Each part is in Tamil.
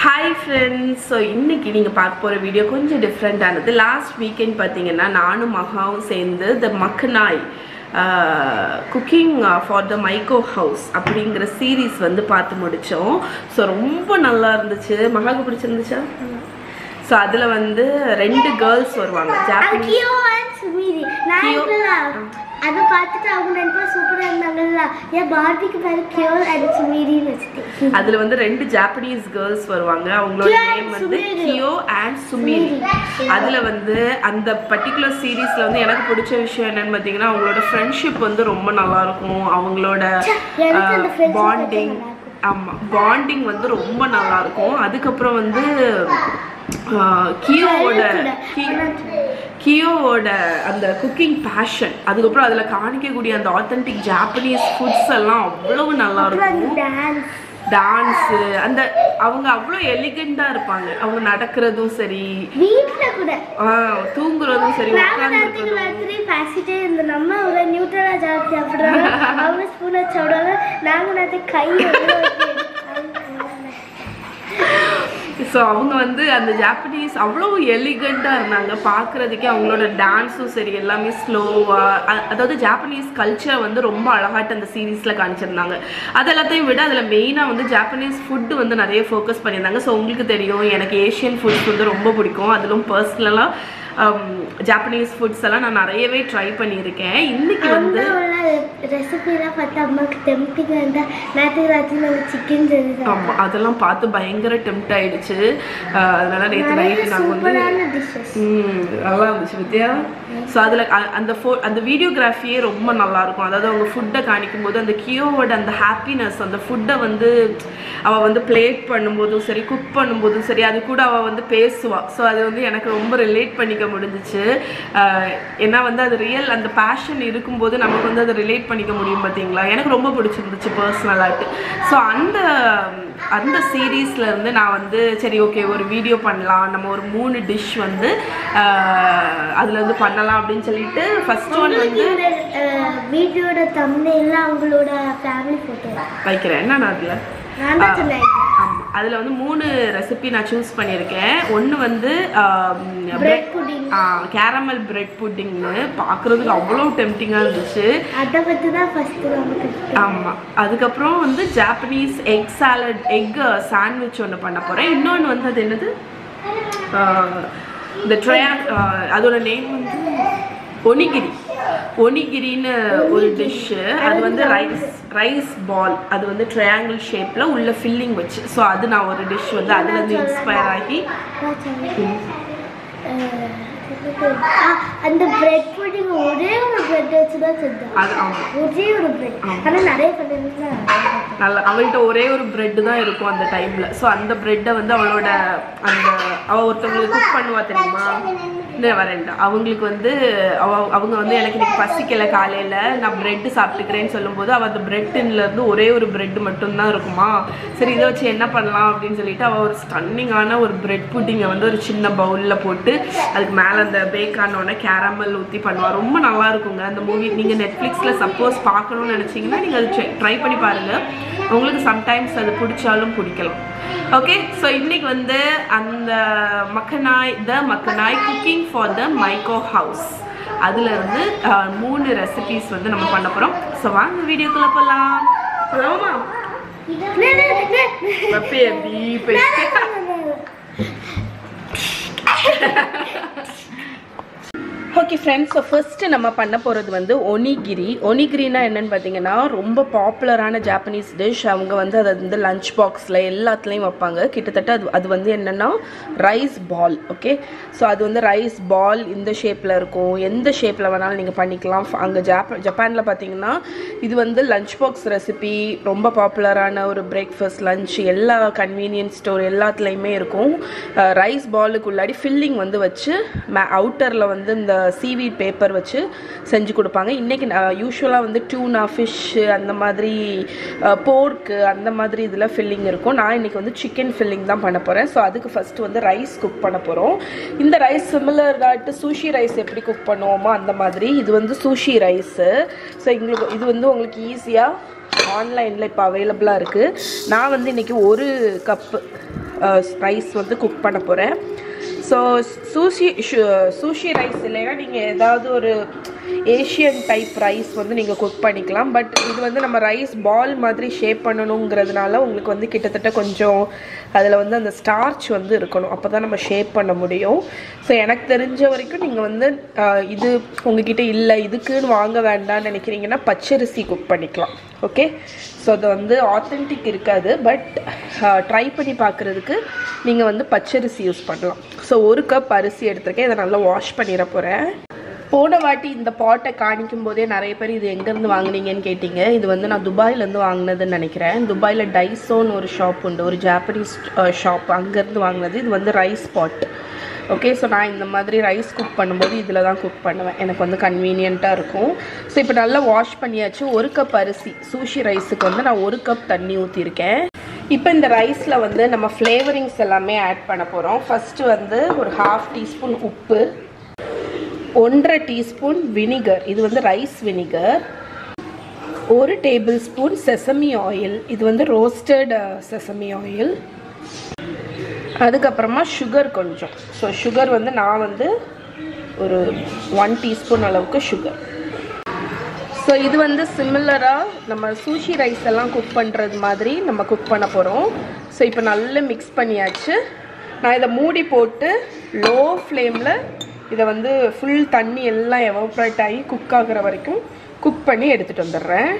Hi friends, so inniki neenga paak pora video konja different aanadhu. Last weekend pathingena naanu mahagum sendu the Makanai cooking for the Maiko House appadingra series vandu paathu mudichom. So romba nalla irundhuchu, mahagu pidichirundhucha. So adula vandu rendu girls varvaanga, Japanese Kewpie. I Japanese girls Kyo and Sumiri. That particular series, friendship and bonding. Bonding Kyo's cooking passion. That's why the authentic Japanese foods are very dance. And they elegant. They are very elegant. So the Japanese avlo elegant ah iranga paakradhukku avangaloda dance seri ellame slow adha Japanese culture vandu romba alagaat and series la kaanichirundanga adalathai vida adala main ah vandu Japanese food vandu nariya focus panniranga so ungalku theriyum enak Asian food vandu romba pidikum adalum personal ah Japanese foods alla na nariyave try pannirken inniki vandu recipe la paatha ammakku tempting anda nathu rathi na chicken seidha amma adala paathu bayangara tempt aiduchu adala nathu night na kondu alla irundhuchu vidya so adala and the videography romba nalla irukum adha avanga food kaanikumbodhu and the keyword and the happiness and the food vandu ava vandu plate pannumbodhu seri cook pannumbodhu seri adu kuda ava vandu pesuva so adu vandu enakku romba relate pannika முடிஞ்சிச்சு ஏன்னா வந்து அது ரியல் அந்த பாஷன் இருக்கும்போது நமக்கு வந்து அது ரிலேட் பண்ணிக்க முடியும் பாத்தீங்களா எனக்கு ரொம்ப பிடிச்சிருந்துச்சு पर्सनலா சோ அந்த சீரிஸ்ல இருந்து நான் வந்து சரி ஓகே ஒரு வீடியோ பண்ணலாம் நம்ம ஒரு 3 டிஷ் வந்து அதுல இருந்து பண்ணலாம் அப்படி சொல்லிட்டு ஃபர்ஸ்ட் ஒன் வந்து வீடியோட thumbnailல அவங்களோட ஃபேமிலி போட்டோ வைக்கிறேன் நான் அதுல நான் தான் சொன்னேன் அதுல வந்து மூணு ரெசிபி நான் चूஸ் பண்ணிருக்கேன் ஒன்னு வந்து bread pudding caramel bread pudding பாக்குறதுக்கு அவ்வளவு டெம்ப்டிங்கா இருந்துச்சு அத பத்தி தான் ஃபர்ஸ்ட் நமக்கு ஆமா அதுக்கு அப்புறம் வந்து Japanese egg salad egg sandwich ஒன்னு பண்ண போறேன் இன்னொன்னு வந்து அது என்னது the triangle அதோட நேம் வந்து onigiri onigiri னு ஒரு டிஷ் அது வந்து rice ball அது வந்து triangle shape ல உள்ள filling வச்சு சோ அது நான் ஒரு டிஷ் வந்து அதுல இருந்து இன்ஸ்பயர் ஆகி அந்த bread pudding ஒரே ஒரு bread வச்சு தான் செஞ்சேன் அது ஒரே ஒரு bread انا நிறைய பண்ணிருந்தா நல்ல அவள்ட்ட ஒரே ஒரு bread தான் இருக்கும் அந்த டைம்ல சோ அந்த bread வந்து அவளோட அந்த அவ ஒருத்தங்களுக்கு குக் பண்ணுவா தெரியுமா வரேன்டா அவங்களுக்கு வந்து அவங்க வந்து எனக்கு இன்னைக்கு பசிக்கல காலையில நான் பிரெட் சாப்பிட்டுக்கிறேன்னு சொல்லும்போது அவ அந்த பிரெட் டின்ல இருந்து ஒரே ஒரு பிரெட் மட்டும் தான் இருக்குமா சரி இதை வச்சு என்ன பண்ணலாம் அப்படின்னு சொல்லிட்டு அவ ஒரு ஸ்டன்னிங்கான ஒரு பிரெட் புட்டிங்கை வந்து ஒரு சின்ன பவுல்ல போட்டு அதுக்கு மேல அந்த பேக் ஆனோட கேரமல் ஊத்தி பண்ணுவா ரொம்ப நல்லா இருக்குங்க அந்த மூவி நீங்க நெட்ஃபிளிக்ஸ்ல சப்போஸ் பார்க்கணும்னு நினைச்சீங்கன்னா நீங்க அதை ட்ரை பண்ணி பாருங்க உங்களுக்கு சம்டைம்ஸ் அது பிடிச்சாலும் பிடிக்கலாம் okay so இன்னைக்கு வந்து அந்த Makanai cooking for the Maiko House அதுல இருந்து மூணு ரெசிபீஸ் வந்து நம்ம பண்ண போறோம் சோ வாங்க வீடியோக்குள்ள போலாம் போலாமா okay friends so first நம்ம பண்ண போறது வந்து onigiri onigiriனா என்னன்னு பாத்தீங்கன்னா ரொம்ப பாப்புலரான ஜப்பானீஸ் டிஷ் அவங்க வந்து அத வந்து லஞ்ச் பாக்ஸ்ல எல்லாத்துலயும் வைப்பாங்க கிட்டத்தட்ட அது வந்து என்னன்னா ரைஸ் பால் okay so அது வந்து ரைஸ் பால் இந்த ஷேப்ல இருக்கும் எந்த ஷேப்ல வேணாலும் நீங்க பண்ணிக்கலாம் அங்க ஜப்பான்ல பாத்தீங்கன்னா இது வந்து லஞ்ச் பாக்ஸ் ரெசிபி ரொம்ப பாப்புலரான ஒரு பிரேக்பாஸ்ட் லஞ்ச் எல்லா கன்வீனியன்ஸ் ஸ்டோர் எல்லாத்துலயுமே இருக்கும் ரைஸ் பாலுக்கு உள்ளாடி ஃபில்லிங் வந்து வச்சு அவுட்டர்ல வந்து இந்த seaweed paper வச்சு செஞ்சு கொடுப்பாங்க இன்னைக்கு யூசுவலா வந்து tuna fish அந்த மாதிரி pork அந்த மாதிரி இதெல்லாம் filling இருக்கும் நான் இன்னைக்கு வந்து chicken filling தான் பண்ண போறேன் சோ அதுக்கு ஃபர்ஸ்ட் வந்து rice cook பண்ண போறோம் இந்த rice similar to sushi rice எப்படி cook பண்ணுவோமா அந்த மாதிரி இது வந்து sushi rice சோ இது வந்து உங்களுக்கு ஈஸியா ஆன்லைன்ல இப்ப அவேilable-ஆ இருக்கு நான் வந்து இன்னைக்கு 1 cup rice cook panna poren. So sushi rice illaya neenga edavadhu or Asian type rice vandu neenga cook panikalam, but idu vandu nama rice ball madri shape pannanumngradnala ungalku vandu kittatta konjam adula vandu and starch vandu irukanum appo nama shape panna mudiyum. So enakku therinja varaiku neenga vandu idu ungakitta illa idukku vaanga vendana nenikringa na pacharisi cook panikalam. Okay, so adu vandu authentic irukadu, but try panni paakradhukku neenga vandu pacharisi use pannalam. So 1 cup arisi eduthirken, idha nalla wash pannira poren. போன வாட்டி இந்த பாட்டை காணிக்கும்போதே நிறைய பேர் இது எங்க இருந்து வாங்குனீங்கன்னு கேட்டிங்க. இது வந்து நான் துபாயில இருந்து வாங்குனதுன்னு நினைக்கிறேன். துபாயில டைசோன் ஒரு ஷாப் உண்டு, ஒரு ஜப்பானீஸ் ஷாப், அங்க இருந்து வாங்குனது. இது வந்து ரைஸ் பாட். ஓகே, சோ நான் இந்த மாதிரி ரைஸ் குக் பண்ணும்போது இதல தான் குக் பண்ணுவேன், எனக்கு வந்து கன்வீனியன்ட்டா இருக்கும். சோ இப்போ நல்லா வாஷ் பண்ணியாச்சு. 1 கப் அரிசி, சூஷி ரைஸ்க்கு வந்து நான் 1 கப் தண்ணி ஊத்தி இருக்கேன். இப்போ இந்த ரைஸ்ல வந்து நம்ம ஃப்ளேவரிங்ஸ் எல்லாமே ஆட் பண்ண போறோம். ஃபர்ஸ்ட் வந்து ஒரு 1/2 டீஸ்பூன் உப்பு, 1 teaspoon vinegar, இது வந்து rice vinegar, 1 tablespoon sesame oil, இது வந்து roasted sesame oil, அதுக்கு அப்புறமா sugar கொஞ்சம். சோ sugar வந்து நான் வந்து ஒரு 1 teaspoon அளவுக்கு sugar. சோ இது வந்து சிமிலரா நம்ம சூஷி ரைஸ் எல்லாம் குக் பண்றது மாதிரி நம்ம குக் பண்ண போறோம். சோ இப்போ நல்லா mix பண்ணியாச்சு. நான் இத மூடி போட்டு low flame ல இத வந்து full தண்ணி எல்லாம் எவாபரேட் ஆகி குக் ஆகுற வரைக்கும் குக் பண்ணி எடுத்துட்டு வந்தறேன்.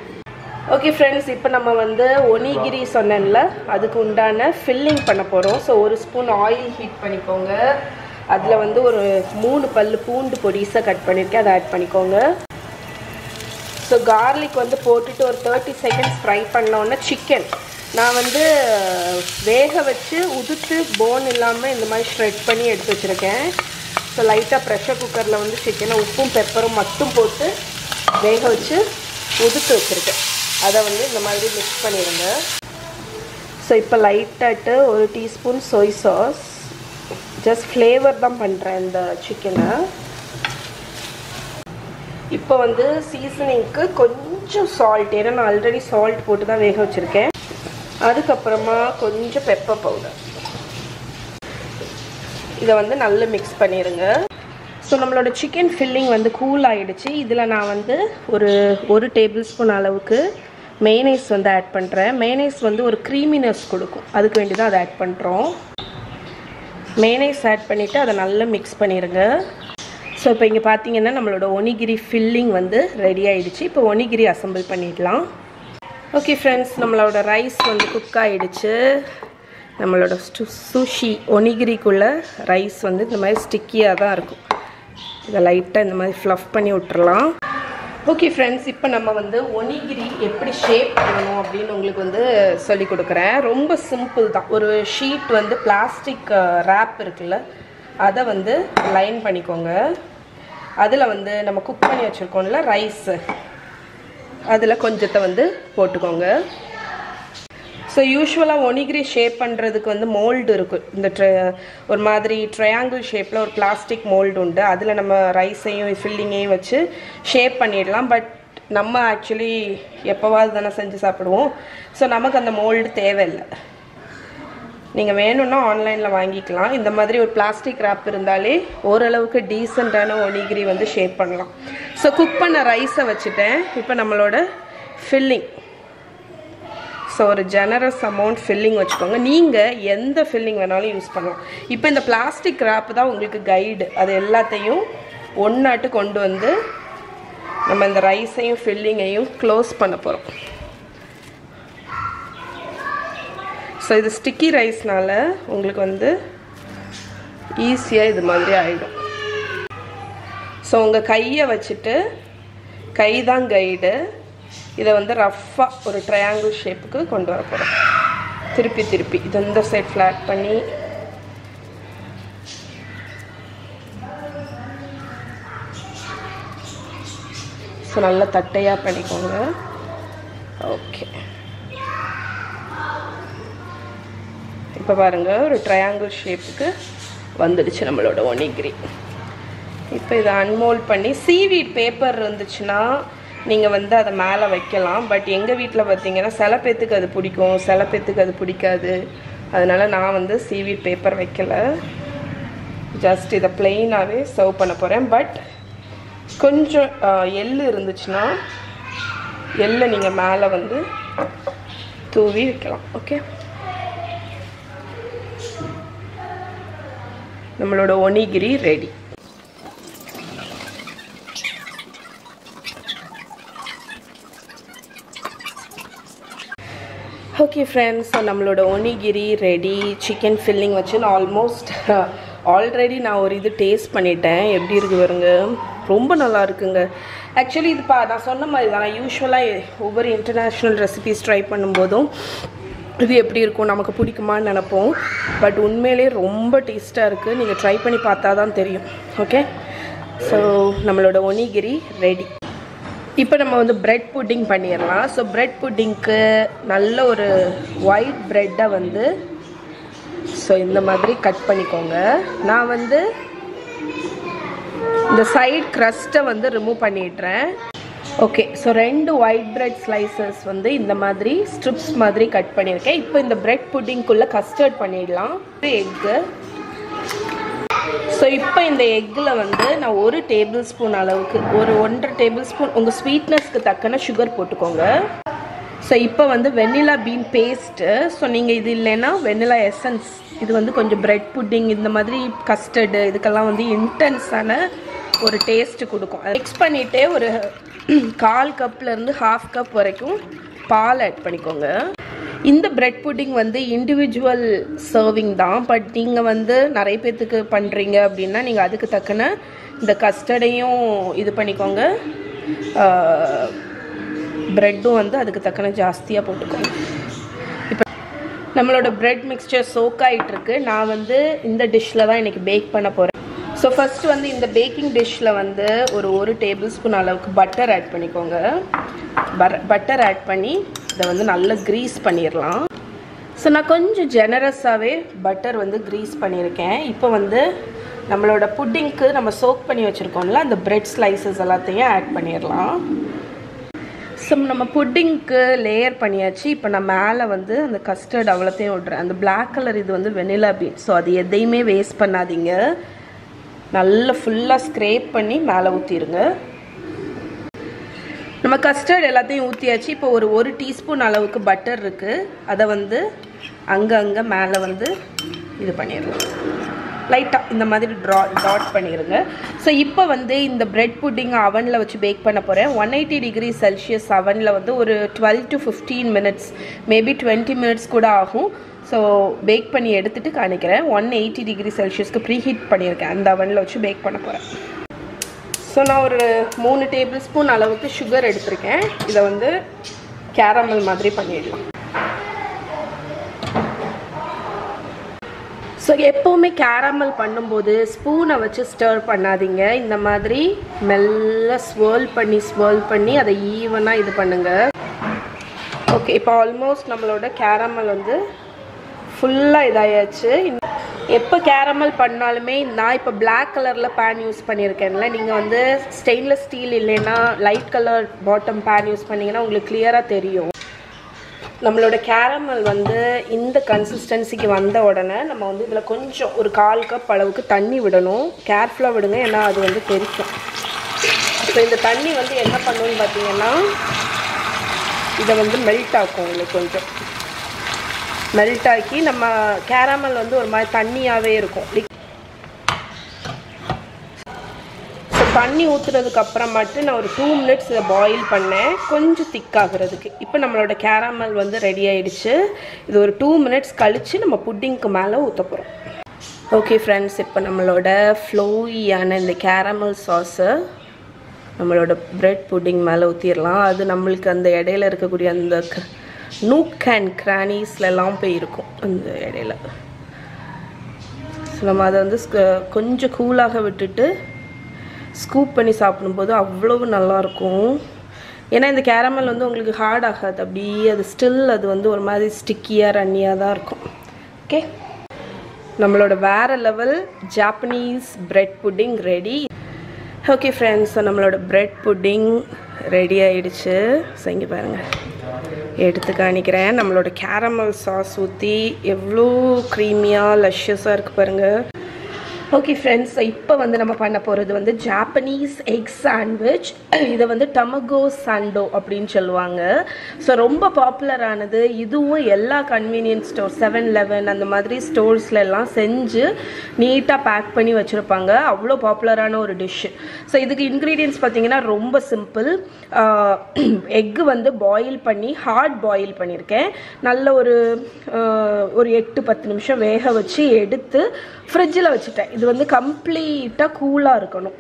ஓகே फ्रेंड्स, இப்போ நம்ம வந்து ஒனிகிரி சொன்னேன்ல அதுக்கு உண்டான ஃபில்லிங் பண்ண போறோம். சோ 1 ஸ்பூன் ஆயில் ஹீட் பண்ணிக்கோங்க. அதுல வந்து ஒரு 3 பல்லு பூண்டு பொடிசா கட் பண்ணிருக்கேன், அத ஆட் பண்ணிக்கோங்க. சோ garlic வந்து போட்டுட்டு ஒரு 30 செகண்ட்ஸ் ஃப்ரை பண்ணனோம்னா chicken நான் வந்து வேக வச்சு உதுத்து bone இல்லாம இந்த மாதிரி shred பண்ணி எடுத்து வச்சிருக்கேன். So லைட்டா பிரஷர் குக்கர்ல வந்து சிக்கனை உப்பும் பெப்பரும் மட்டும் போட்டு வேக வச்சு உதுத்து வச்சிருக்கேன். அத வந்து இந்த மாதிரி mix பண்ணிடுங்க. சோ இப்போ லைட்டாட்ட 1 teaspoon soy sauce, just flavor தான் பண்றேன் இந்த சிக்கனை. இப்போ வந்து சீசனிங்க்கு கொஞ்சம் salt, ஏன்னா நான் ஆல்ரெடி salt போட்டு தான் வேக வச்சிருக்கேன். அதுக்கு அப்புறமா கொஞ்சம் பெப்பர் பவுடர், இத வந்து நல்லா mix பண்ணிருங்க. சோ நம்மளோட chicken filling வந்து கூல் ஆயிடுச்சு. இதுல நான் வந்து ஒரு 1 டேபிள்ஸ்பூன் அளவுக்கு மேயோனைஸ் வந்து ஆட் பண்றேன். மேயோனைஸ் வந்து ஒரு creaminess கொடுக்கும், அதுக்கு வேண்டி தான் அத ஆட் பண்றோம். மேயோனைஸ் ஆட் பண்ணிட்டு அத நல்லா mix பண்ணிருங்க. சோ இப்போ இங்க பாத்தீங்கன்னா நம்மளோட onigiri filling வந்து ரெடி ஆயிடுச்சு. இப்போ onigiri assemble பண்ணிடலாம். ஓகே फ्रेंड्स, நம்மளோட ரைஸ் வந்து குக் ஆயிடுச்சு. நம்மளோட சூஷி ஒனிகிரிக்குள்ள ரைஸ் வந்து இந்த மாதிரி ஸ்டிக்கியா தான் இருக்கும். இத லைட்டா இந்த மாதிரி ஃப்ளஃப் பண்ணி விட்டுறலாம். ஓகே फ्रेंड्स, இப்போ நம்ம வந்து ஒனிகிரி எப்படி ஷேப் பண்ணனும் அப்படினு உங்களுக்கு வந்து சொல்லி கொடுக்கிறேன். ரொம்ப சிம்பிள் தான். ஒரு ஷீட் வந்து பிளாஸ்டிக் ராப் இருக்குல அத வந்து லைன் பண்ணிக்கோங்க. அதுல வந்து நம்ம குக் பண்ணி வச்சிருக்கோம்ல ரைஸ், அதுல கொஞ்சத்தை வந்து போட்டுக்கோங்க. So usually onigiri shape பண்றதுக்கு வந்து mold இருக்கு. இந்த ஒரு மாதிரி triangle shapeல ஒரு plastic mold உண்டு, அதுல நம்ம ரைஸையும் ஃபில்லிங்கையும் வச்சு ஷேப் பண்ணிடலாம். பட் நம்ம actually எப்பவாவது தான செஞ்சு சாப்பிடுவோம். சோ நமக்கு அந்த mold தேவை இல்ல. நீங்க வேணும்னா ஆன்லைன்ல வாங்கிக்கலாம். இந்த மாதிரி ஒரு பிளாஸ்டிக் ராப் இருந்தாலே ஓரளவுக்கு டீசன்ட்டான onigiri வந்து ஷேப் பண்ணலாம். சோ குக் பண்ண ரைஸை வச்சிட்டேன். இப்போ நம்மளோட ஃபில்லிங், so ஒரு generous amount filling வச்சுக்கோங்க. நீங்க எந்த filling வேணாலும் யூஸ் பண்ணலாம். இப்போ இந்த பிளாஸ்டிக் wrap தான் உங்களுக்கு கைட். அது எல்லாத்தையும் ஒண்ணாட்டு கொண்டு வந்து நம்ம இந்த ரைஸையும் ஃபில்லிங்கையும் க்ளோஸ் பண்ண போறோம். சோ இது ஸ்டிக்கி ரைஸ்னால உங்களுக்கு வந்து ஈஸியா இது மாதிரி ஆயிடும். சோ உங்க கையை வச்சிட்டு, கை தான் கைடு, இத வந்து ரஃப்பா ஒரு triangle ஷேப்புக்கு கொண்டு வர போறோம். திருப்பி திருப்பி இது இந்த சைடு ஃப்ளாட் பண்ணி சோ நல்ல தட்டையா பண்ணிக்கோங்க. ஓகே, இப்போ பாருங்க ஒரு triangle ஷேப்புக்கு வந்துடுச்சு நம்மளோட onigiri. இப்போ இத அன்மோல்ட் பண்ணி சீவீட் பேப்பர் இருந்துச்சுனா நீங்க வந்து அத மேல வைக்கலாம். பட் எங்க வீட்ல பாத்தீங்கன்னா சில பேத்துக்கு அது பிடிக்கும், சில பேத்துக்கு அது பிடிக்காது. அதனால நான் வந்து சீவீட் பேப்பர் வைக்கல just இத ப்ளைனாவே சர்வ் பண்ண போறேன் பட் கொஞ்சம் எள்ளு இருந்துச்சுனா எள்ளை நீங்க மேலே வந்து தூவி வைக்கலாம் ஓகே நம்மளோட onigiri ready Okay friends, so nammoda onigiri ready, chicken filling vachin almost already na oru idu taste panniten eppadi irukku varunga romba nalla irukenga actually idu pa na sonna mari da na usually over international recipes try pannumbodu இது எப்படி இருக்கும் நமக்கு பிடிக்குமான்னு நினைப்போம் பட் உண்மையிலேயே ரொம்ப டேஸ்டா இருக்கு நீங்க ட்ரை பண்ணி பார்த்தா தான் தெரியும் ஓகே சோ நம்மளோட onigiri ரெடி இப்போ நம்ம வந்து பிரெட் புட்டிங் பண்ணிரலாம் சோ பிரெட் புட்டிங்க்கு நல்ல ஒரு ஒயிட் பிரெட்டை வந்து சோ இந்த மாதிரி கட் பண்ணிக்கோங்க நான் வந்து இந்த சைடு கிரஸ்ட்டை வந்து ரிமூவ் பண்ணிட்டேன் Okay, so two white bread slices வந்து இந்த மாதிரி strips மாதிரி கட் பண்ணிருக்கேன். இப்போ இந்த bread pudding குள்ள custard பண்ணிடலாம். egg. So இப்போ இந்த eggல வந்து நான் 1 tablespoon அளவுக்கு ஒரு 1.5 tablespoon உங்க sweetnessக்கு தக்கன sugar போட்டுக்கோங்க. So இப்போ வந்து vanilla bean paste. So நீங்க இது இல்லனா vanilla essence. இது வந்து கொஞ்சம் bread pudding இந்த மாதிரி custard இதெல்லாம் வந்து intense-ஆன ஒரு taste கொடுக்கும். mix பண்ணிட்டு ஒரு 1/4 cup la irund 1/2 cup varaikkum paal add panikonga inda bread pudding vandu individual serving dhaan but neenga vandu nariya pethukku pandringa appadina neenga adukku takkana inda custard ayum idu panikonga bread vandu adukku takkana jaasthiya potukonga ipo nammaloda bread mixture soak aayittu irukku na vandu inda dish la dhaan inikku bake panna poren So first வந்து இந்த baking dish ல வந்து ஒரு 1 tablespoon அளவுக்கு butter add பண்ணிக்கோங்க. butter add பண்ணி இத வந்து நல்லா grease பண்ணிரலாம். சோ நான் கொஞ்சம் ஜெனரஸாவே butter வந்து grease பண்ணிருக்கேன். இப்போ வந்து நம்மளோட புட்டிங்க்கு நம்ம soak பண்ணி வச்சிருக்கோம்ல அந்த bread slices எல்லாத்தையும் add பண்ணிரலாம். சோ நம்ம புட்டிங்க்கு layer பண்ணியாச்சு. இப்போ நான் மேலே வந்து அந்த custard அவளத்தையும் ஓடுறேன். அந்த black color இது வந்து vanilla bean. சோ அது எதையுமே வேஸ்ட் பண்ணாதீங்க. நல்ல ஃபுல்லா ஸ்க்ரேப் பண்ணி மேலே ஊத்திடுங்க நம்ம கஸ்டர்ட் எல்லாத்தையும் ஊத்தியாச்சு இப்போ ஒரு 1 டீஸ்பூன் அளவுக்கு பட்டர் இருக்கு அத வந்து அங்கங்க மேலே வந்து இது பண்ணிரலாம் லைட்டா இந்த மாதிரி டாட் பண்ணிடுங்க சோ இப்போ வந்து இந்த பிரெட் புட்டிங் அவன்ல வச்சு பேக் பண்ண போறேன் 180 டிகிரி செல்சியஸ் அவன்ல வந்து ஒரு 12 to 15 minutes maybe 20 minutes கூட ஆகும் சோ பேக் பண்ணி எடுத்துட்டு காணிக்கிறேன் 180 டிகிரி செல்சியஸ்க்கு ப்ரீ ஹீட் பண்ணிருக்கேன் அந்த அவன்ல வச்சு பேக் பண்ண போறேன் சோ நான் ஒரு 3 டேபிள்ஸ்பூன் அளவுக்கு sugar எடுத்துர்க்கேன் இத வந்து கேரமல் மாதிரி பண்ணிடலாம் சோ எப்பவுமே கேரமல் பண்ணும்போது ஸ்பூனை வச்சு ஸ்டர் பண்ணாதீங்க இந்த மாதிரி மெல்ல ஸ்வர்ல் பண்ணி அதை ஈவனா இது பண்ணுங்க ஓகே இப்போ ஆல்மோஸ்ட் நம்மளோட கேரமல் வந்து ஃபுல்லா இதாயாச்சு எப்ப கேரமல் பண்ணாலுமே நான் இப்ப black கலர்ல pan யூஸ் பண்ணிருக்கேன்ல நீங்க வந்து stainless steel இல்லனா light color bottom pan use பண்ணீங்கனா உங்களுக்கு clear-ஆ தெரியும் நம்மளோட கேரமல் வந்து இந்த கன்சிஸ்டன்சிக்கு வந்த உடனே நம்ம வந்து இதுல கொஞ்சம் ஒரு 1/4 கப் அளவுக்கு தண்ணி விடணும் கேர்ஃபுல்லா விடுங்க ஏன்னா அது வந்து தெரிக்கும் இப்போ இந்த தண்ணி வந்து என்ன பண்ணும்னு பாத்தீங்கன்னா இத வந்து மெல்ட் ஆக்கும் உங்களுக்கு கொஞ்சம் மெல்ட் ஆகி நம்ம கேரமல் வந்து ஒரு மாதிரி தண்ணியாவே இருக்கும் சோ தண்ணி ஊத்துறதுக்கு அப்புறம் மட்டும் நான் ஒரு 2 minutes இத boil பண்ணேன் கொஞ்சம் திக் ஆகிறதுக்கு இப்போ நம்மளோட கேரமல் வந்து ரெடி ஆயிடுச்சு இது ஒரு 2 minutes கழிச்சு நம்ம புட்டிங்க்கு மேல ஊத்த போறோம் ஓகே फ्रेंड्स இப்போ நம்மளோட ஃப்ளோயியான இந்த கேரமல் சாஸ் நம்மளோட பிரெட் புட்டிங் மேல ஊத்திரலாம் அது நமக்கு அந்த இடையில இருக்க கூடிய அந்த Nook and crannies எல்லாம் போய் இருக்கும் அந்த இடையில சோ நம்ம அத வந்து கொஞ்சம் கூலாக விட்டுட்டு ஸ்கூப் பண்ணி சாப்பிடும்போது அவ்வளவு நல்லா இருக்கும் ஏனா இந்த கேரமல் வந்து உங்களுக்கு ஹார்ட் ஆகாது அப்படியே அது ஸ்டில் அது வந்து ஒரு மாதிரி ஸ்டிக்கியா ரன்னியா தான் இருக்கும் ஓகே நம்மளோட வேற level Japanese bread pudding ready okay friends நம்மளோட பிரெட் புட்டிங் ரெடி ஆயிடுச்சு சோ இங்க பாருங்க எடுத்து காணிக்கிறேன் நம்மளோட கேரமல் சாஸ் ஊத்தி எவ்ளோ creamy-ஆ luscious-ஆ இருக்கு பாருங்க Okay friends இப்போ வந்து நம்ம பண்ண போறது வந்து Japanese egg sandwich இது வந்து Tamago Sando அப்படினு சொல்வாங்க சோ ரொம்ப பாப்புலர் ஆனது இதுவும் எல்லா கன்வீனியன்ஸ் ஸ்டோர் 7-Eleven அந்த மாதிரி ஸ்டோர்ஸ்ல எல்லாம் செஞ்சு நீட்டா பேக் பண்ணி வச்சிருப்பாங்க அவ்ளோ பாப்புலரான ஒரு டிஷ் சோ இதுக்கு ingredients பாத்தீங்கன்னா ரொம்ப சிம்பிள் எக் வந்து boil பண்ணி ஹார்ட் boil பண்ணிருக்கேன் நல்ல ஒரு 8-10 நிமிஷம் வேக வச்சு எடுத்து ஃப்ரிட்ஜ்ல வச்சிட்டேன் இது வந்து கம்ப்ளீட்டா கூலா இருக்கணும்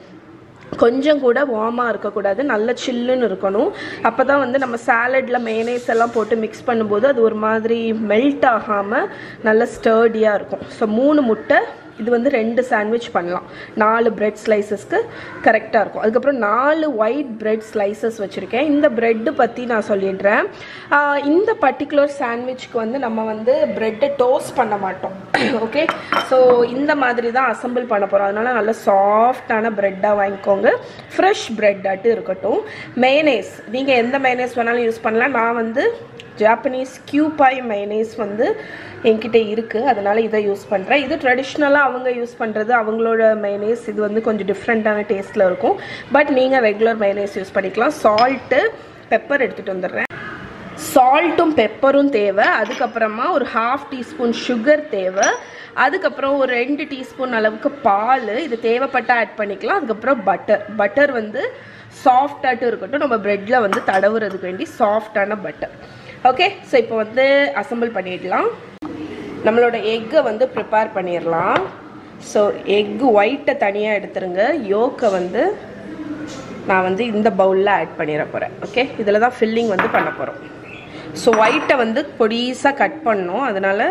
கொஞ்சம் கூட வார்மா இருக்க கூடாது நல்ல சில்லுன்னு இருக்கணும் அப்பதான் வந்து நம்ம சாலட்ல மேயோனைஸ் எல்லாம் போட்டு mix பண்ணும்போது அது ஒரு மாதிரி மெல்ட் ஆகாம நல்ல ஸ்டர்டியா இருக்கும் சோ 3 முட்டை இது வந்து 2 சாண்ட்விச் பண்ணலாம் 4 bread slicesக்கு கரெக்ட்டா இருக்கும் அதுக்கு அப்புறம் 4 white bread slices வச்சிருக்கேன் இந்த bread பத்தி நான் சொல்லிடுறேன் இந்த particular sandwichக்கு வந்து நம்ம வந்து bread toast பண்ண மாட்டோம் ஓகே சோ இந்த மாதிரி தான் assemble பண்ண போறோம் அதனால நல்ல சாஃப்ட்டான bread-ஆ வாங்குங்க fresh bread ஆட்டு இருக்கட்டும் mayonnaise நீங்க எந்த mayonnaise வேணாலும் யூஸ் பண்ணலாம் நான் வந்து Japanese Kewpie mayonnaise வந்து என்கிட்ட இருக்கு அதனால இத யூஸ் பண்றேன் இது ட்ரெடிஷனலா அவங்க யூஸ் பண்றது அவங்களோட mayonnaise இது வந்து கொஞ்சம் டிஃபரண்டான டேஸ்ட்ல இருக்கும் பட் நீங்க ரெகுலர் mayonnaise யூஸ் பண்ணிக்கலாம் salt pepper எடுத்துட்டு வந்தறேன் salt and pepper உம் தேவை அதுக்கு அப்புறமா ஒரு 1/2 teaspoon sugar தேவை அதுக்கு அப்புறம் ஒரு 2 teaspoon அளவுக்கு பால் இது தேவைப்பட்டா ஆட் பண்ணிக்கலாம் அதுக்கு அப்புறம் butter வந்து soft ஆட்டு இருக்கட்டும் நம்ம breadல வந்து தடவுறதுக்கு வேண்டி soft-ஆன butter Okay, so now we assemble pannidlam. Nammaloda egg vandu prepare pannirlam. So egg white thaniya eduthirunga, yolk vandu na vandu indha bowl la add pannira poren. Okay, idhula da filling vandu panna porom. So white vandu podisa cut pannom, adanal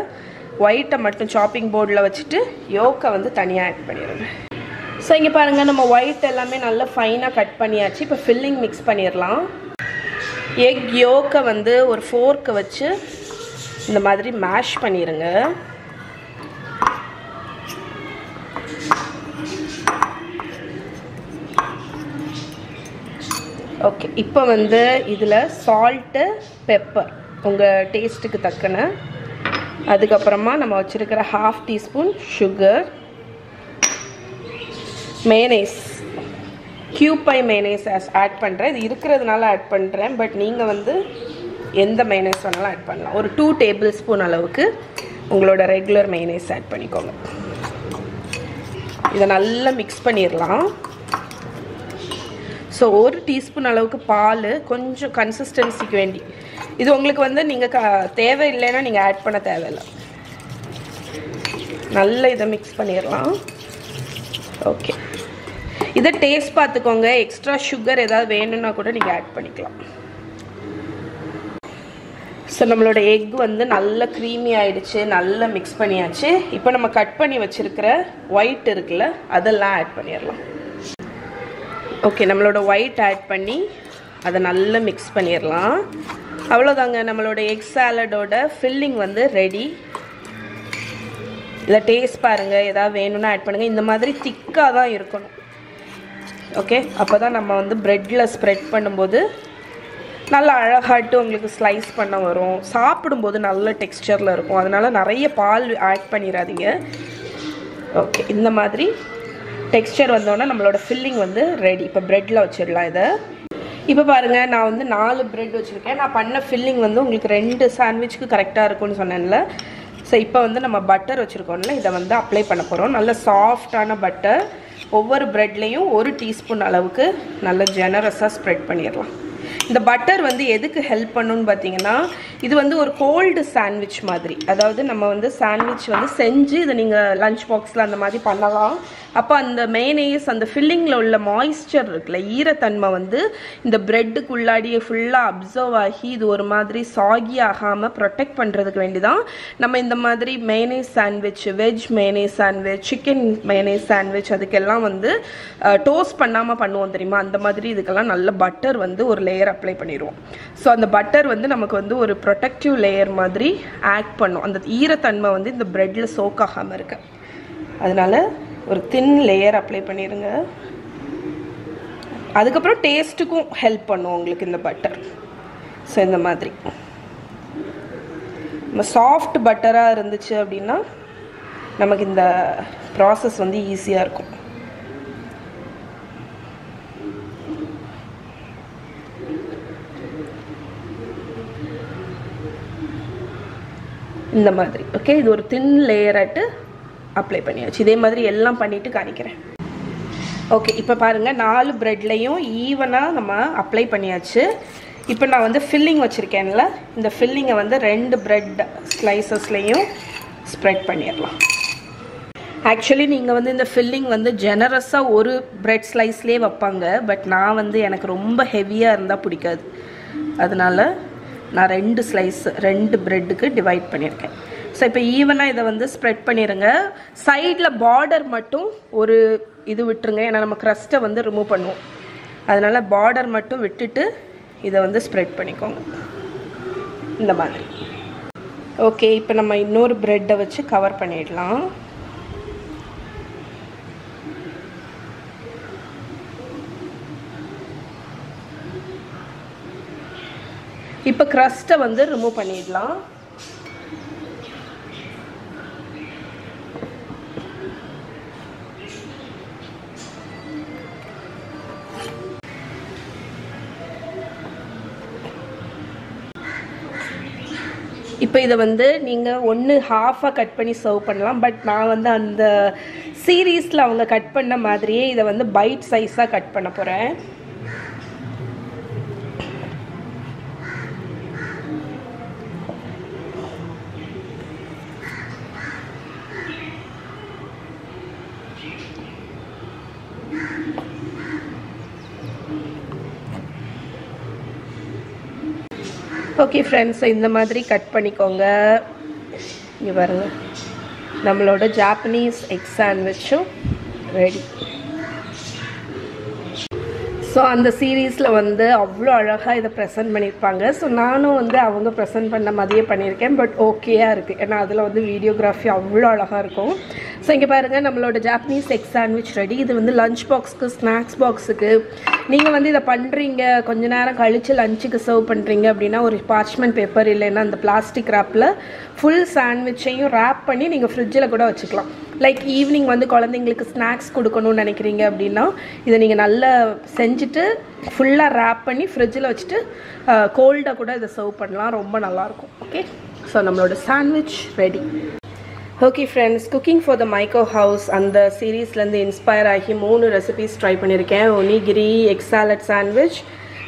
white mattum chopping board la vechittu yolk vandu thaniya add pannirunga. So inge parunga nama white ellame nalla fine cut panniyaachu, ipo filling mix pannirlam. Egg yolk வந்து ஒரு fork வச்சு இந்த மாதிரி mash பண்ணிருங்க ஓகே இப்போ வந்து இதுல salt pepper உங்க டேஸ்டுக்கு தக்கன அதுக்கு அப்புறமா நம்ம வச்சிருக்கிற 1/2 teaspoon sugar mayonnaise Kewpie mayonnaise as add பண்றேன் இது இருக்குிறதுனால ஆட் பண்றேன் பட் நீங்க வந்து எந்த mayonnaise வேணாலும் ஆட் பண்ணலாம் ஒரு 2 tablespoon அளவுக்கு உங்களோட ரெகுலர் mayonnaise ஆட் பண்ணிக்கோங்க இத நல்லா mix பண்ணிரலாம் சோ 1 டீஸ்பூன் அளவுக்கு பால் கொஞ்சம் கன்சிஸ்டன்சிக்கு வேண்டி இது உங்களுக்கு வந்து நீங்க தேவை இல்லைனா நீங்க ஆட் பண்ண தேவை இல்ல நல்லா இத mix பண்ணிரலாம் okay If you taste extra sugar, you can add it. So, our egg is creamy and mixed. Now, we will cut the white. Okay, we will add the white and mix it. Now, our egg salad filling is ready. Taste it, add it. It's thick. Okay அப்பதான் நம்ம வந்து breadல spread பண்ணும்போது நல்ல அழகாட்டு உங்களுக்கு slice பண்ண வரும் சாப்பிடும்போது நல்ல textureல இருக்கும் அதனால நிறைய பால் ஆட் பண்ணிராதீங்க ஓகே இந்த மாதிரி texture வந்தோம்னா நம்மளோட filling வந்து ready இப்ப breadல வச்சிரலாம் இத இப்போ பாருங்க நான் வந்து 4 bread வச்சிருக்கேன் நான் பண்ண filling வந்து உங்களுக்கு 2 sandwichக்கு கரெக்ட்டா இருக்கும்னு சொன்னேன்ல சோ இப்போ வந்து நம்ம butter வச்சிருக்கோம்ல இத வந்து அப்ளை பண்ண போறோம் நல்ல சாஃப்ட்டான butter ஒவ்வொரு பிரெட்லயும் 1 டீஸ்பூன் அளவுக்கு நல்ல ஜெனரஸா ஸ்ப்ரெட் பண்ணிரலாம். இந்த பட்டர் வந்து எதுக்கு ஹெல்ப் பண்ணும்னு பாத்தீங்கன்னா இது வந்து ஒரு கோல்ட் சாண்ட்விச் மாதிரி. அதாவது நம்ம வந்து சாண்ட்விச் வந்து செஞ்சு இத நீங்க லஞ்ச் பாக்ஸ்ல அந்த மாதிரி பண்ணலாம். அப்ப அந்த மேயோனைஸ் அந்த ஃபில்லிங்ல உள்ள மாய்ஸ்சர் இருக்குல ஈரத்தன்மை வந்து இந்த பிரெட்க்குள்ளாடியே ஃபுல்லா அப்சர்வ் ஆகி இது ஒரு மாதிரி சாகி ஆகாம ப்ரொடெக்ட் பண்றதுக்கு வேண்டிதான் நம்ம இந்த மாதிரி mayonnaise sandwich veg mayonnaise sandwich chicken mayonnaise sandwich அதுக்கெல்லாம் வந்து டோஸ்ட் பண்ணாம பண்ணுவோம் தெரியுமா அந்த மாதிரி இதுக்கெல்லாம் நல்ல பட்டர் வந்து ஒரு லேயர் அப்ளை பண்ணிரோம் சோ அந்த பட்டர் வந்து நமக்கு வந்து ஒரு ப்ரொடெக்டிவ் லேயர் மாதிரி ஆக்ட் பண்ணும் அந்த ஈரத்தன்மை வந்து இந்த பிரெட்ல சோக் ஆகாம இருக்கு அதனால ஒரு thin layer apply பண்ணிருங்க அதுக்கு அப்புறம் டேஸ்ட்க்கு ஹெல்ப் பண்ணும் உங்களுக்கு இந்த பட்டர் சோ இந்த மாதிரி soft butter ah irundichu appadina namakku inda process vandu easy ah irukum இந்த மாதிரி ஓகே இது ஒரு thin layer ஆட்டு அப்ளை பண்ணியாச்சு இதே மாதிரி எல்லாம் பண்ணிட்டு காமிக்கிறேன் ஓகே இப்போ பாருங்க நாலு பிரெட்லயும் ஈவனா நம்ம அப்ளை பண்ணியாச்சு இப்போ நான் வந்து ஃபில்லிங் வச்சிருக்கேன்ல இந்த ஃபில்லிங்கை வந்து ரெண்டு பிரெட் ஸ்லைसेसலயும் ஸ்ப்ரெட் பண்ணிரலாம் एक्चुअली நீங்க வந்து இந்த ஃபில்லிங் வந்து ஜெனரஸா ஒரு பிரெட் ஸ்லைஸ்லயே வைப்பாங்க பட் நான் வந்து எனக்கு ரொம்ப ஹெவியா இருந்தா பிடிக்காது அதனால நான் ரெண்டு ஸ்லைஸ் ரெண்டு பிரெட்க்கு டிவைட் பண்ணிருக்கேன் சோ இப்போ ஈவனா இத வந்து ஸ்ப்ரெட் பண்ணிருங்க சைடுல border மட்டும் ஒரு இது விட்டுருங்க ஏனா நம்ம crust வந்து ரிமூவ் பண்ணுவோம் அதனால border மட்டும் விட்டுட்டு இத வந்து ஸ்ப்ரெட் பண்ணிக்கோங்க இந்த மாதிரி ஓகே இப்போ நம்ம இன்னொரு பிரெட்டை வச்சு கவர் பண்ணிடலாம் இப்போ crust-ஐ வந்து ரிமூவ் பண்ணிடலாம் இப்போ இத வந்து நீங்க ஒன்னு half-ஆ கட் பண்ணி சர்வ் பண்ணலாம் பட் நான் வந்து அந்த சீரிஸ்ல அவங்க கட் பண்ண மாதிரியே இத வந்து பைட் சைஸா கட் பண்ண போறேன் Okay friends, இந்த மாதிரி கட் பண்ணிக்கோங்க. இங்க பாருங்க. நம்மளோட Japanese egg sandwich ready. So அந்த சீரிஸ்ல வந்து அவ்ளோ அழகா இத பிரசன்ட் பண்ணிருப்பாங்க. சோ நானும் வந்து அவங்க பிரசன்ட் பண்ண மாதிரியே பண்ணிருக்கேன். பட் ஓகேயா இருக்கு. ஏனா அதுல வந்து வீடியோகிராஃபி அவ்ளோ அழகா இருக்கும். சோ இங்க பாருங்க நம்மளோட ஜப்பானீஸ் எக் சாண்ட்விச் ரெடி. இது வந்து லஞ்ச் பாக்ஸ்க்கு ஸ்நாக்ஸ் பாக்ஸ்க்கு நீங்க வந்து இத பண்றீங்க கொஞ்ச நேரம் கழிச்சு லஞ்சுக்கு சர்வ் பண்றீங்க அப்படினா ஒரு பார்ச்மென்ட் பேப்பர் இல்லனா அந்த பிளாஸ்டிக் ராப்ல ফুল சாண்ட்விச்சையும் ராப் பண்ணி நீங்க ஃப்ரிட்ஜ்ல கூட வச்சுக்கலாம் லைக் ஈவினிங் வந்து குழந்தைகளுக்கு ஸ்நாக்ஸ் கொடுக்கணும்னு நினைக்கிறீங்க அப்படினா இத நீங்க நல்லா செஞ்சிட்டு ஃபுல்லா ராப் பண்ணி ஃப்ரிட்ஜ்ல வச்சிட்டு கோல்டா கூட இத சர்வ் பண்ணலாம் ரொம்ப நல்லா இருக்கும் ஓகே சோ நம்மளோட sandwich ready Okay friends, cooking for the Maiko House and the series lende inspire aagi 3 recipes try pannirken onigiri egg salad sandwich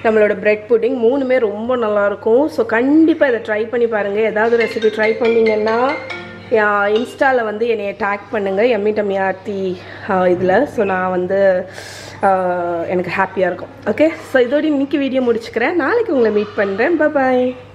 nammaloda bread pudding moonume romba nalla irukum so kandipa idu try panni parunga edhavadhu recipe try panninga na insta la vande eney tag pannunga yummy tummy arti idla so na vande enakku happy ah irukum okay so idodi iniki video mudichukuren naalaiku ungala meet pandren bye bye